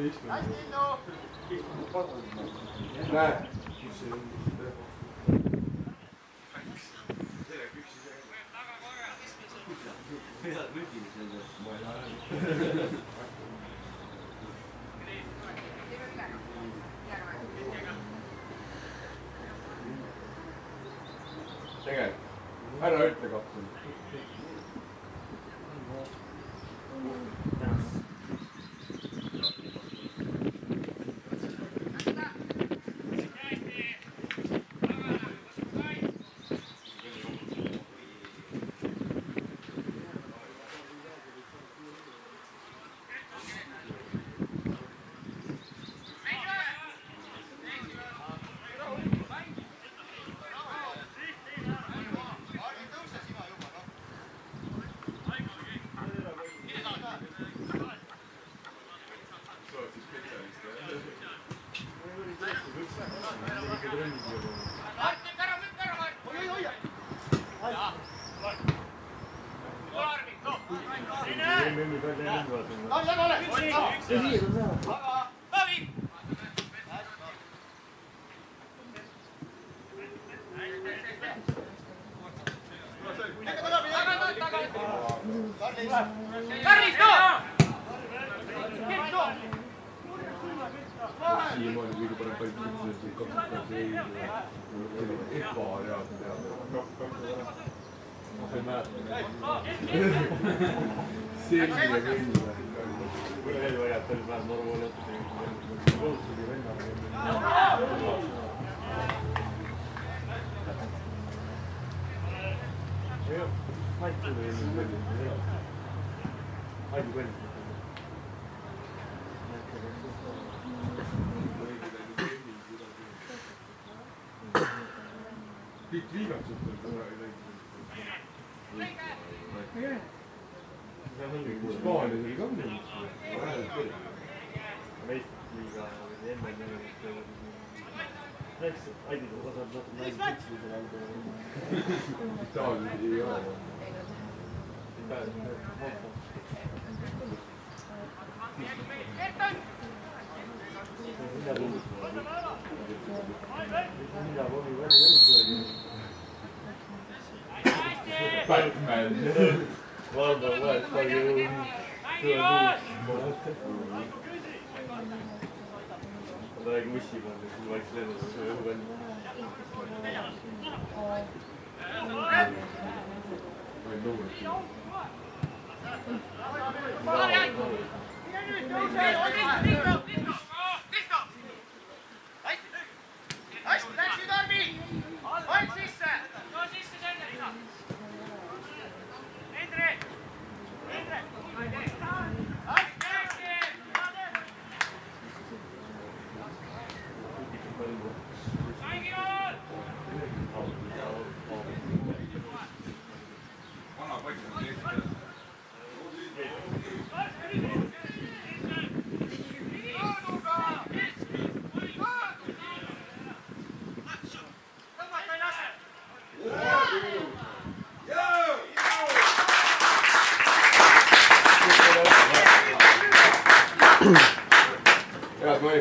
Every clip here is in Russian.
Отлично. Да. Tegelikult ära ütle kapten. Oi,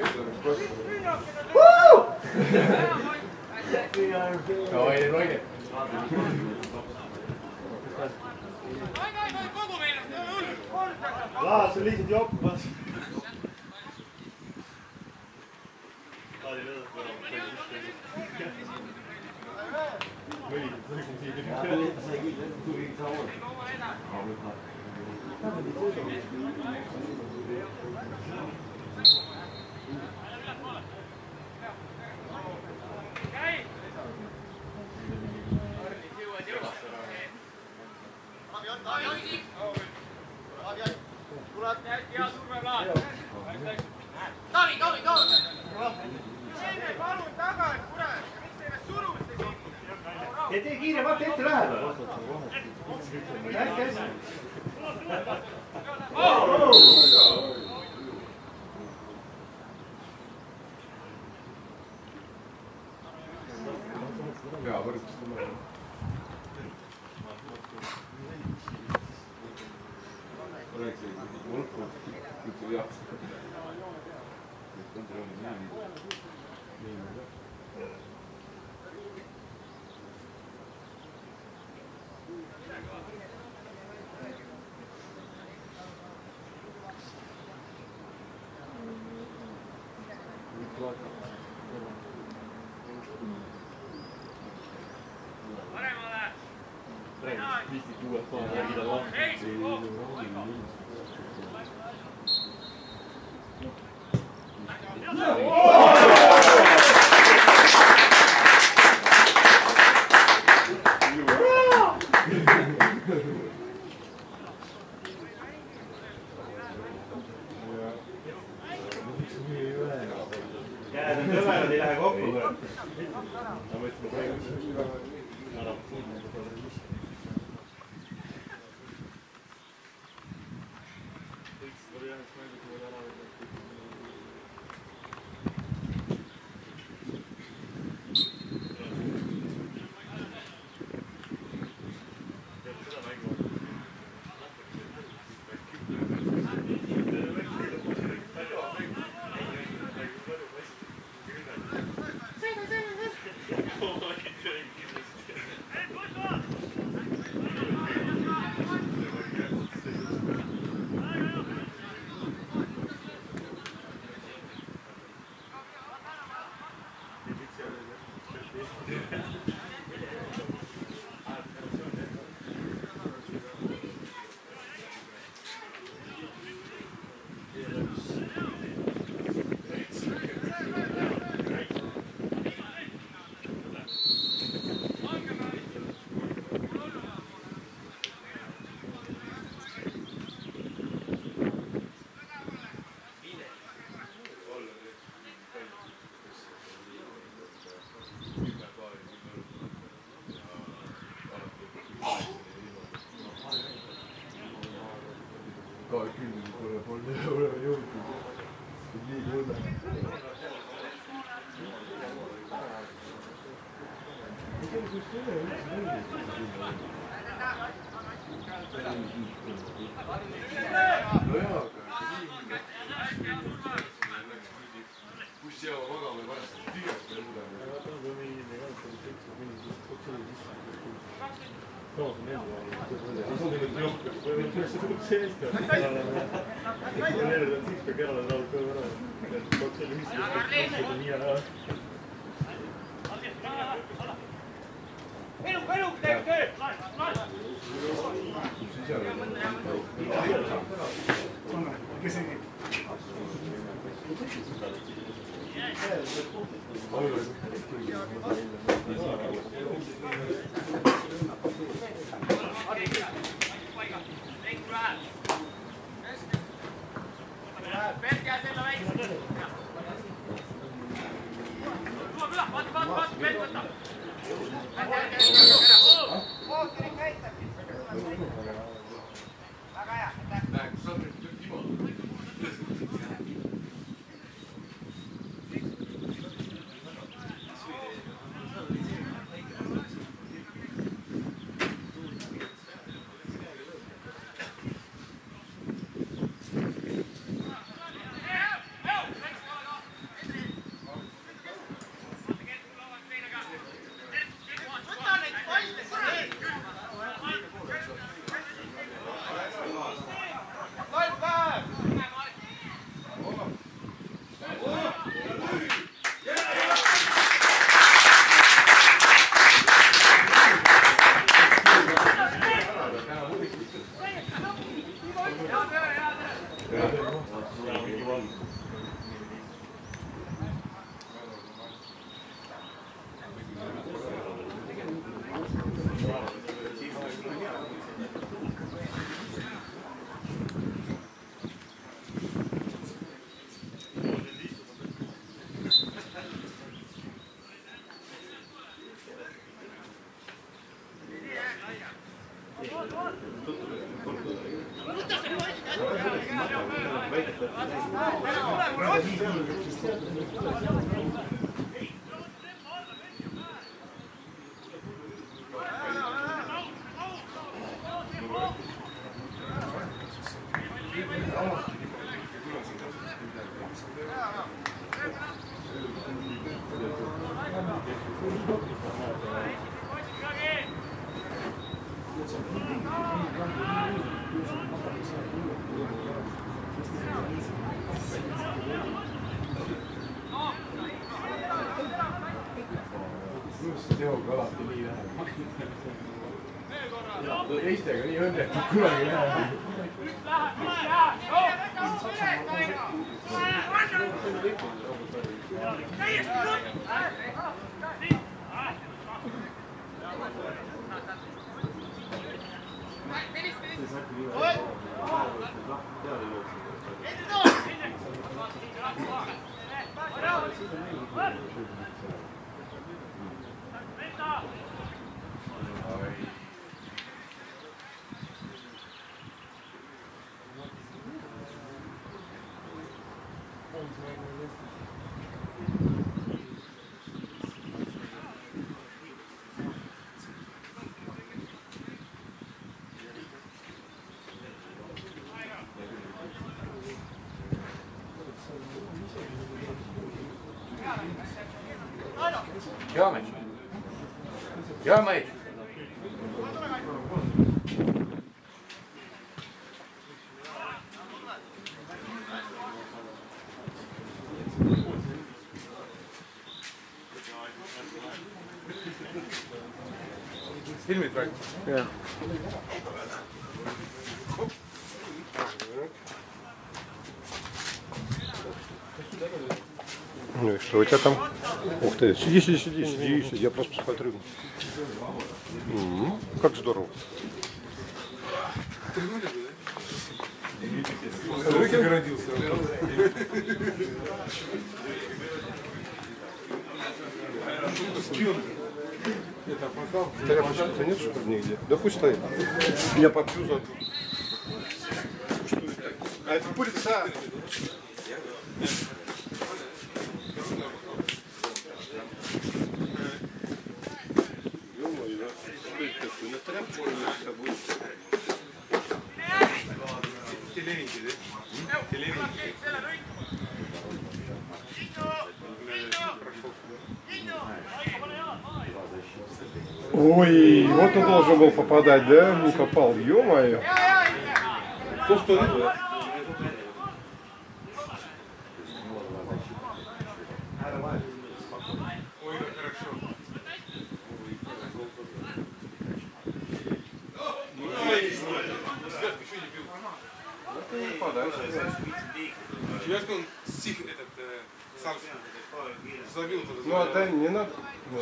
Teoga alati nii läheb. Eestega nii õnnetud kunagi läheb. Ё-моё! Filmid praegu? Jah. Ну и что у тебя там? Ух ты, сиди, сиди, сиди, сиди, сиди, я просто посмотрю. Как здорово. Тарелочек-то нет, что ли, нигде? Да пусть стоит. Я попью за... А это пыльца! Ой, вот он должен был попадать, да? Не попал, ё-моё.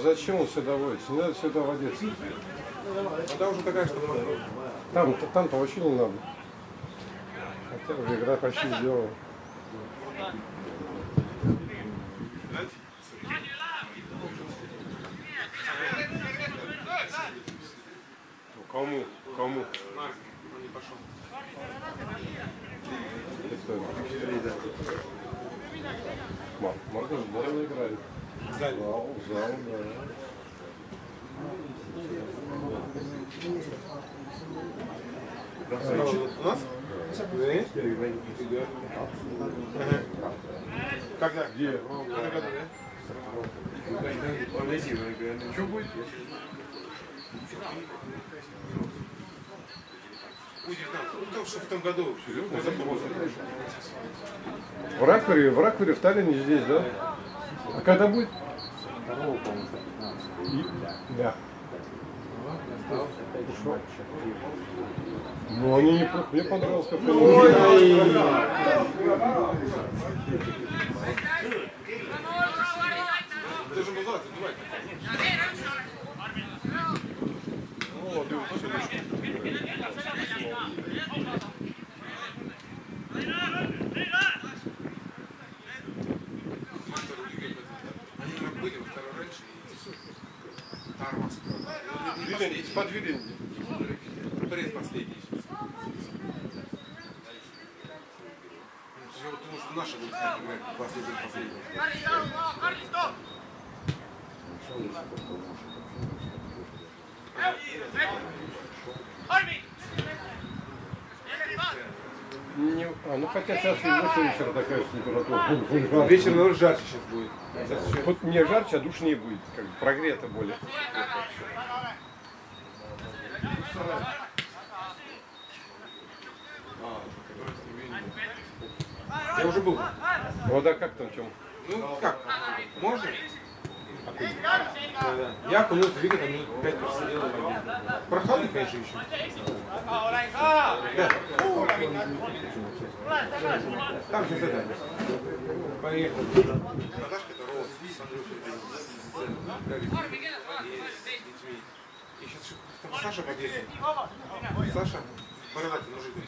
Зачем он сюда водится? Не надо сюда водиться. Вода уже такая, что... Там-то вообще не надо. Хотя уже игра почти сделала. Кому? Кому? Он не пошел. Можно здорово играть. Зал, да. У нас? Когда? Где? Что будет? В том году вообще. В Ракуре, в Таллине здесь, да? А когда будет? 2-го, по-моему, 15. Да. Ну, они не... Мне понравилось, как... Ты же музыка, давай. О, ты вот... Подвели. Пресс последний. Я вот думаю, что наши будут играть последний. Арми! Ну хотя сейчас и 8 вечера такая температура. Вечером, наверное, жарче сейчас будет. Сейчас вот не жарче, а душнее будет. Как бы прогрето более. Я уже был. Вот, да, как там, в чем? Ну, как? Можно? Я окунулся в игру, там 5 раз сидел. Прохладный, конечно, еще. Да. Там сейчас это. Поехали. Наташка, это Роуз. И сейчас Саша подъехал. Саша, бородатый, ну жидкий.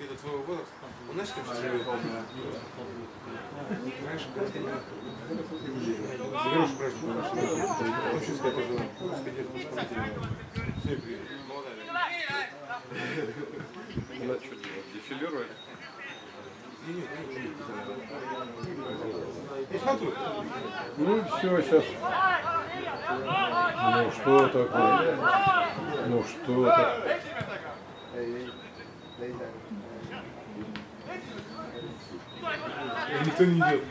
Это твоего возраста. Он знаешь, кем сейчас живет? Знаешь, как ты? Заберешь праздник на нашей работе. Он сейчас как-то жил. Все, привет. Молодая. Она что делает? Дефилирует? Ну, смотри. Ну, все, сейчас. Ну, что такое? Ну, что такое? Никто не идет.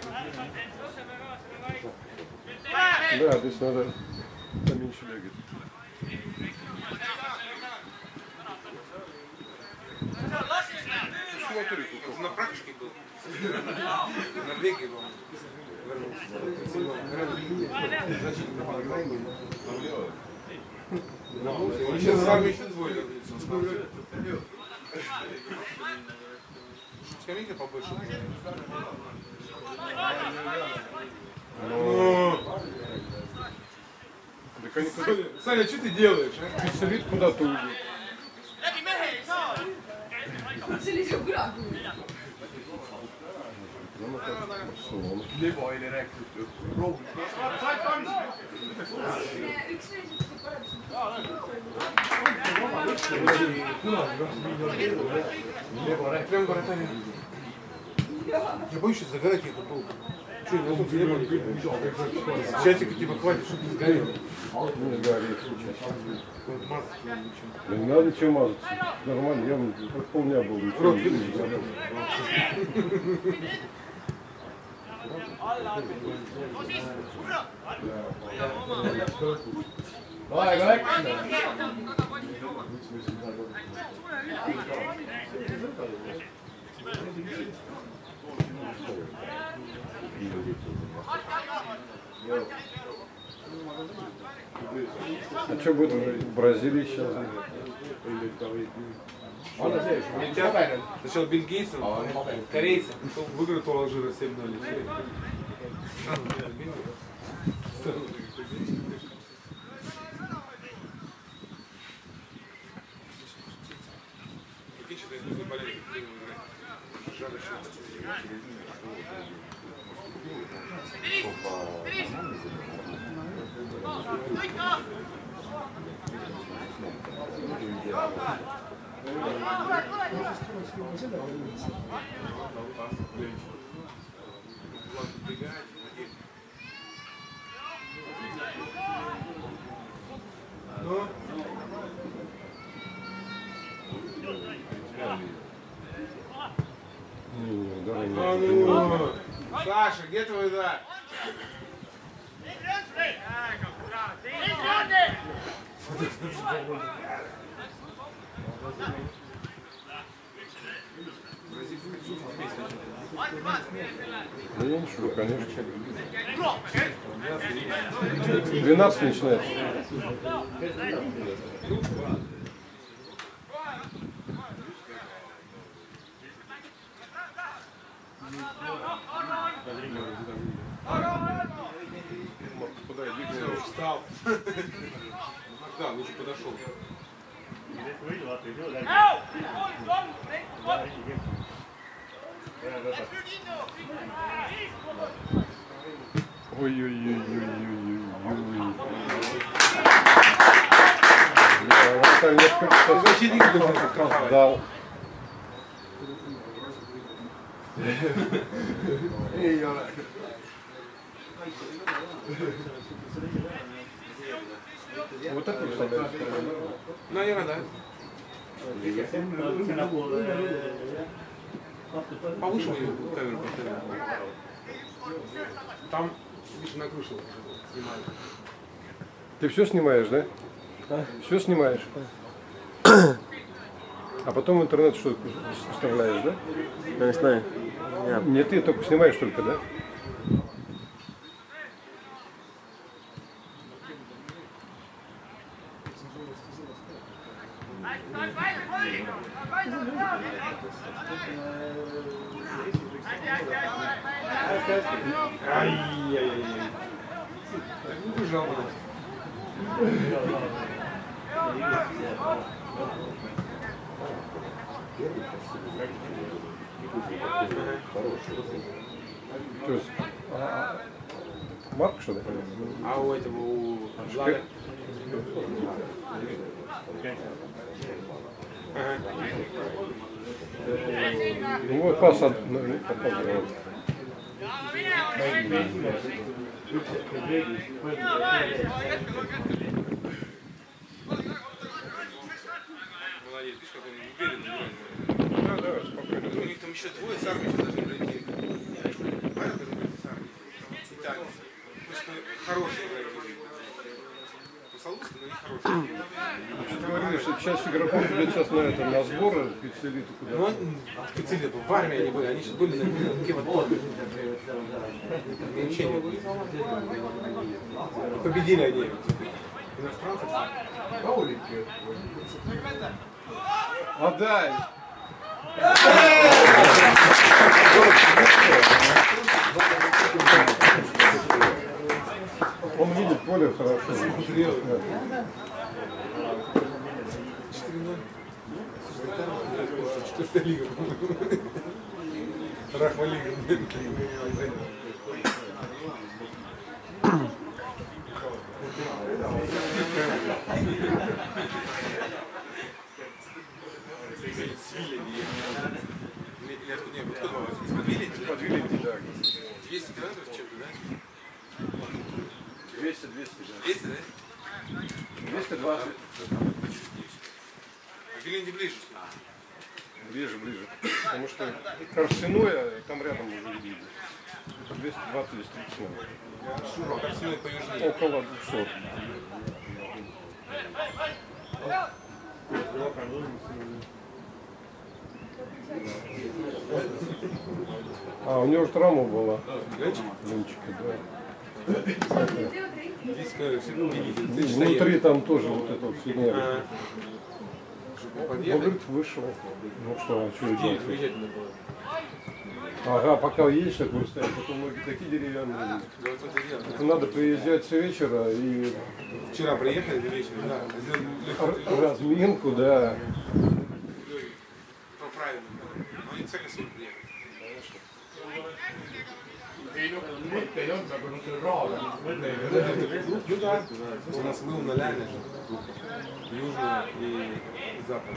Да, здесь надо поменьше бегать. На практике был. На беге был. Он сейчас сам еще двое вернулся. Скамейка побольше. Саня, что ты делаешь? Салют куда-то уйдет. Я боюсь сейчас загорать эту толку. Че, я тут телефон не часика типа хватит, чтобы не сгорел. Не сгорел, случайно. Не надо чем мазаться. Нормально, я бы как полня был. Рот, видно, не сгорел. Давай, давай. А что будет уже в Бразилии сейчас? Сначала Билл Гейтс, корейцы, выиграют у Алжира 7-0. Саша, где твой удар? Да я ничего, конечно. 12 начинается. Встал. Да, лучше подошел. Ой-ой-ой-ой-ой-ой-ой. Да. Вот это представляет. Наверное, да. повыше ее камеру поставили. Там, видишь, накручено. Ты все снимаешь, да? А? Все снимаешь? А потом в интернет что вставляешь, да? Я не знаю. Не ты, только снимаешь только, да? Марк, что ли? А у этого, у Лары? Ну вот пас от... У них там еще двое с армии должны прийти. Хорошие игроки. Салуски, но не хорошие. Ты говоришь, что часть игроков идет сейчас на это, на сборы, в Пиццелиту куда-то. Ну, в Пиццелиту, в армии они были, они сейчас были на Киево-Торме. Меньшение были. Победили они. Иностранцев. Отдай! Он видит поле хорошо. 4-0. Четвертая лига. Рахма-лига. Подвели, да. 200 градусов чем-то, да? 200, да? 220. А Геленде ближе? Ближе. Потому что Корсиное там рядом уже видели. 220 или 30. Шура, Корсиное по южнее. Около 200. А, у него же травма была. Ленчика, да. Внутри там тоже вот это вот фигня. Богрыт вышел. Ну что делать? Ага, пока едешь, так будешь стоять, потом ноги такие деревянные. Это надо приезжать с вечера и... Вчера приехали вечером, да. Разминку, да. Правильно, но не цель суть приехать. Ну да, у нас был на ляне южный и запад.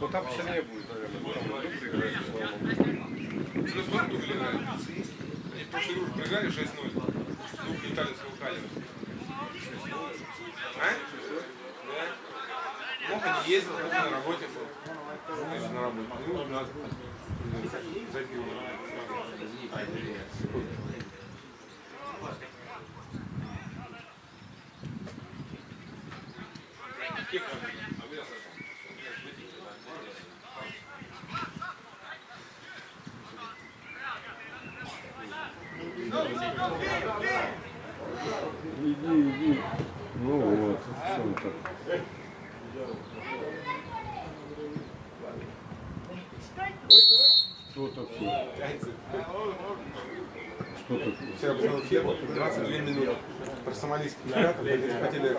Ну там сильнее будет, наверное. Они прошлый руку проиграли 6-0. Дух летали с Лукалем. Мог не ездил, мог на работе был. Значит, на работе. Ну, надо. Забил. Иди. Ну вот, все так. Что такое? Что такое? Вчера был ферма, 22 минуты. Про сомалийский наряд, хотели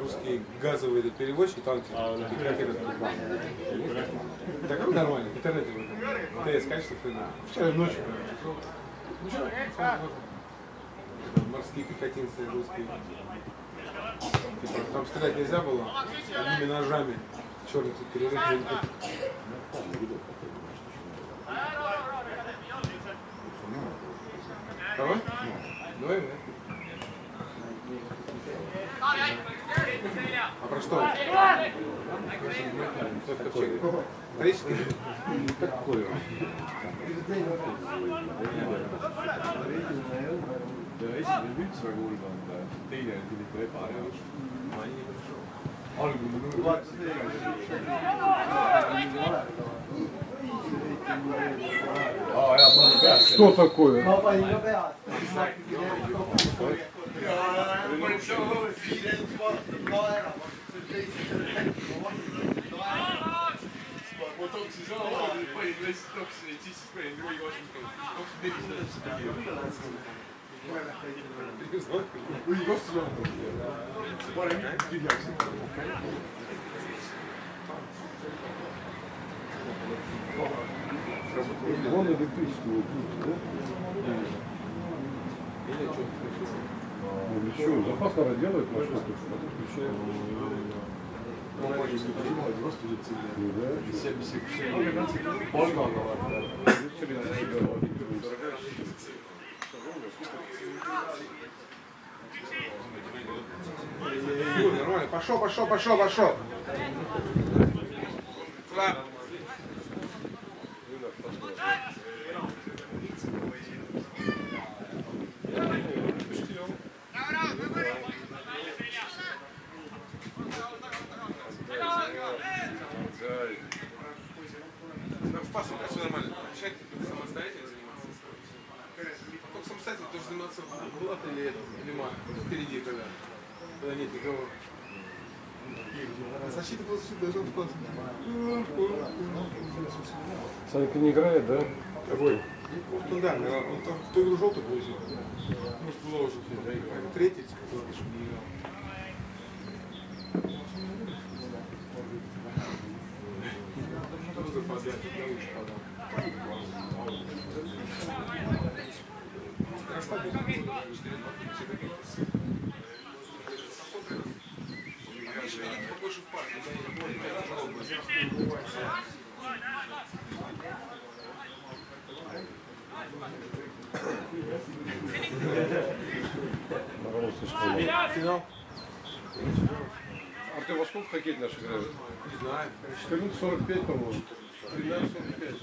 русские газовые перевозчики, танки, и крокеры. Так нормально, в интернете было. ТС, качество, вчера ночью. Морские пехотинцы русские. Типа, там стрелять нельзя было, одними ножами черных перерыв. Кого? Двое, да? А про что? такой. Такой. Что такое? Он электричество выключил, да? Запас надо делать, но что-то включает. Пошел, пошел, пошел, пошел. Санька не играет, да? Какой? Ну да, он там в ту игру желтую получил. Может, было уже третий, который не играл. Ты во сколько хоккей наши играют? Не знаю. 14:45, по-моему. 13:45.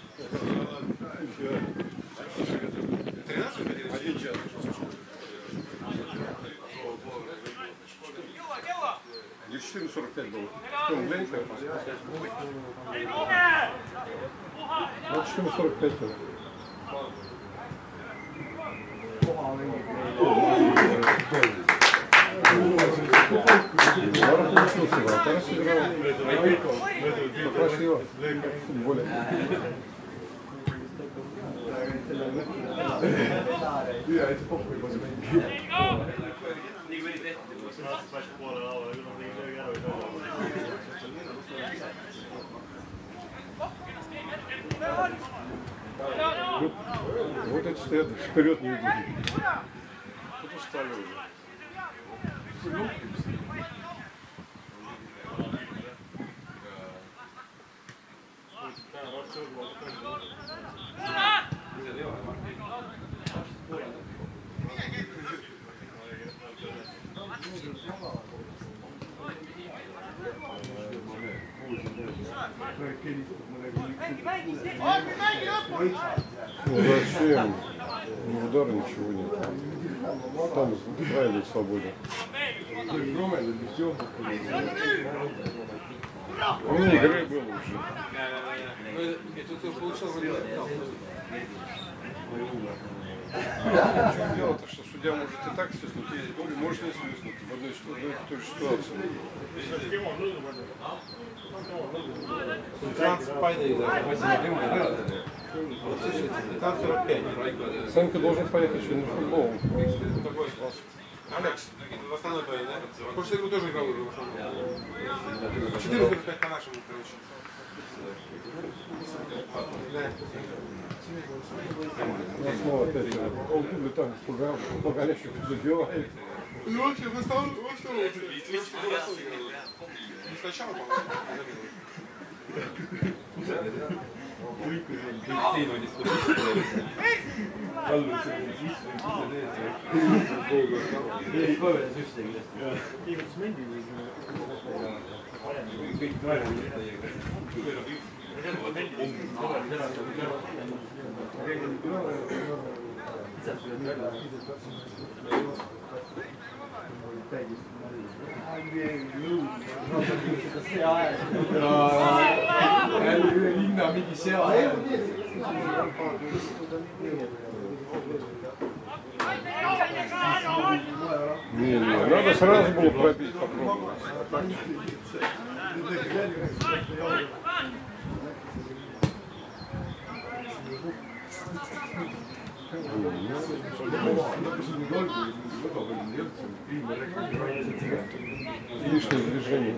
13:45? 1 час. Где 14:45 было? Кто, в Ленке? Вот 14:45 было. Вот эти стоят вперед не идут. Тут устали уже. Ну зачем? Ну удара ничего нет. Там правильно свободен. У меня игры было уже. Это ты получил вариант. В чем дело-то, что судья может и так свистнуть, и может не свистнуть в одной ситуации. Санька должен поехать еще на футбол. Алекс, в основной бой, да? Прошлую игру тоже играл в основном. 4:45 по-нашему, короче. Ну, снова опять полгубы там погорящих забивает. Ну, вообще, в основном, не сначала, по-моему. Надо сразу было пробить, попробовать. Лишнее движение.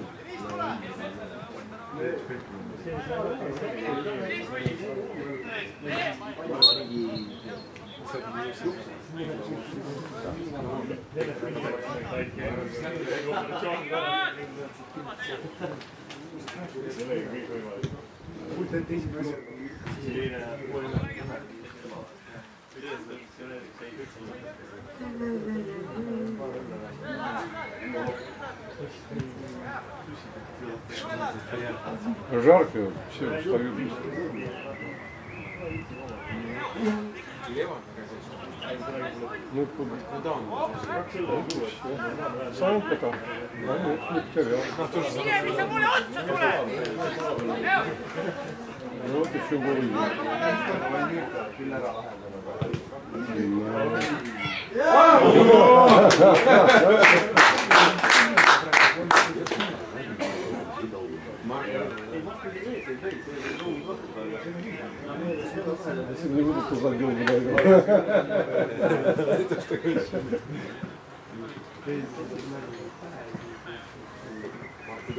Жарко, все, встаю быстро. Ну куда он? Сам потом. Вот еще голый. Если не буду, то задел бы. Не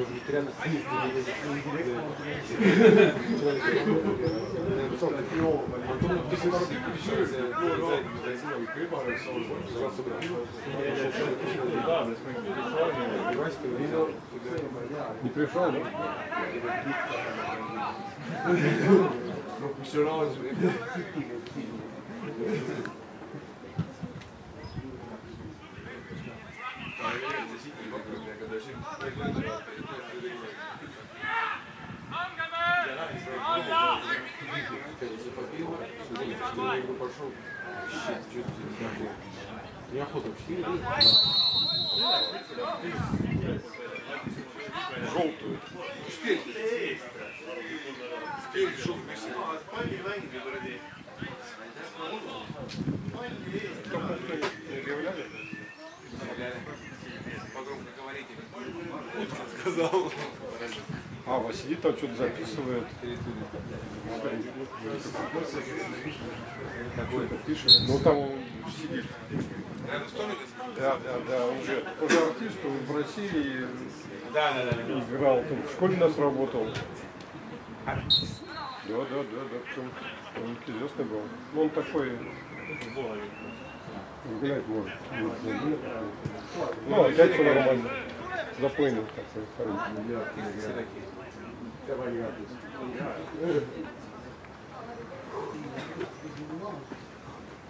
пришел, да? Ну, все равно же. Желтую. А, вот сидит, там что-то записывает. Ну там он сидит. Да, уже артист, он в России играл, там в школе нас работал. Да, он известный был. Он такой... Гулять может. Ну, опять все нормально. Заплынул, так сказать.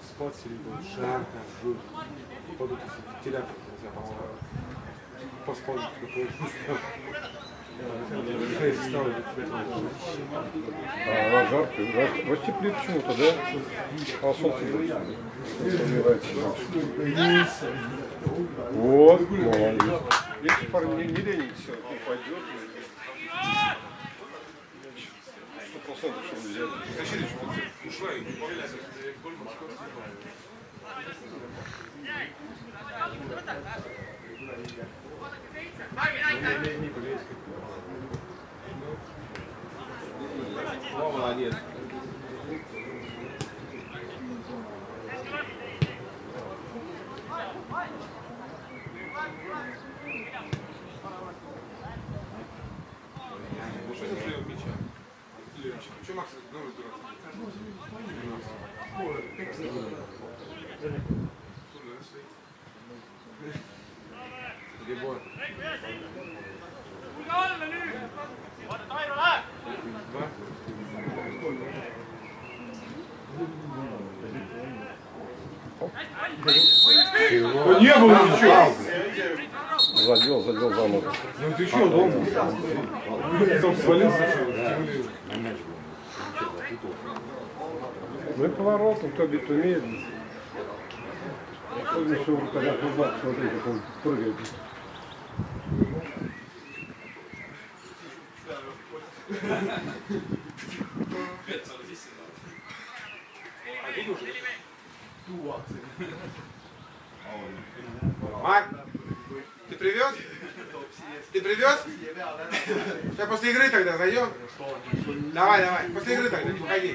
Спать середину, жарко, жутко. Попадут в телятку, нельзя поставить. Поспал, жарко. Растеплит почему-то, да? А солнце нравится. Вот, молодец. Если парни не ленит, все, он пойдет. 100%, что он взял. Ушла и появляется. Молодец. Не было ничего. задел замок. Ну ты что, дома? Сам свалился, что ли? Поворот, кто бит умеет. Особенно, что он когда кубак, смотри, как он прыгает. Марк, ты привез? Ты привез? Сейчас после игры тогда зайдем. Давай, давай, после игры тогда, не выходи.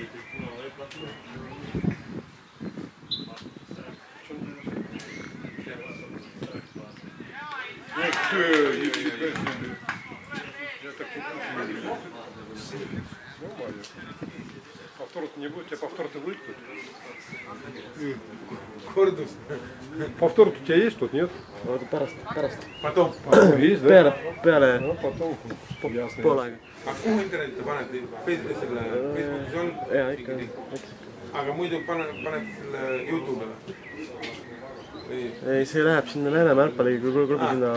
Повтор-то не будет, у тебя повтор-то будет тут? Кордус. Повтор у тебя есть, тут нет? Потом. Есть, да? Потом. Ясно. А кому интернет? Facebook. А кому идет на YouTube? See läheb sinna Lääne-Märpali klubi sinna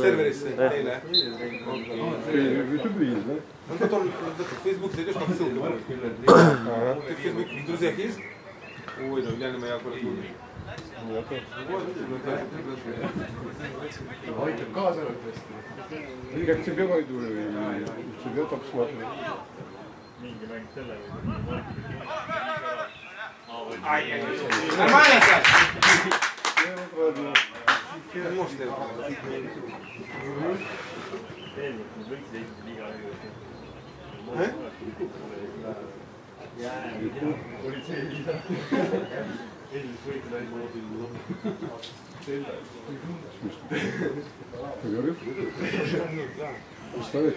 serverisse teile. Ну потом в Facebook зайдешь, там ссылка будет. Ты в Facebook в друзьях есть? Ой, да, реально моя культура. Нет. Я к тебе войду, и тебя так смотрю. Нормально, Саш? Представляешь,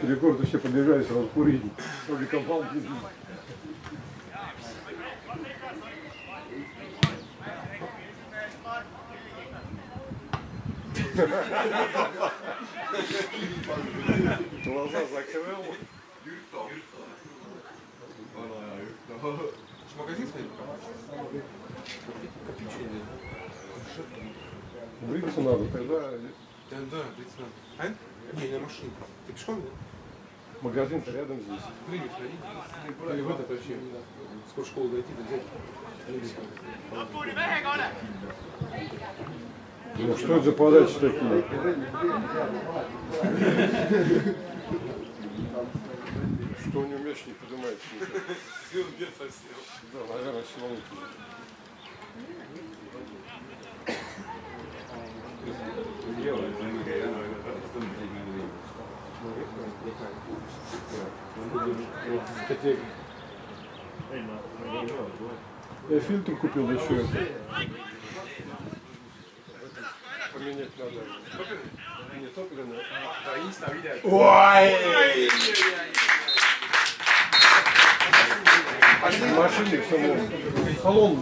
рекорды все побежали сразу курить. Глаза закрыл. Магазин стоит? Бриться надо, тогда... Да, бриться надо. А? Не, на машине. Ты пешком? Магазин-то рядом здесь. Привет, ходи. Вот это вообще. Скоро школу дойти, да взять. Ну что это за подачи такие? Что не умеешь, не поднимается. Да, наверное, силовой. Я фильтр купил еще. Поменять надо. Не топливное, а таинство видят. Ой! Машины все можно. Салон.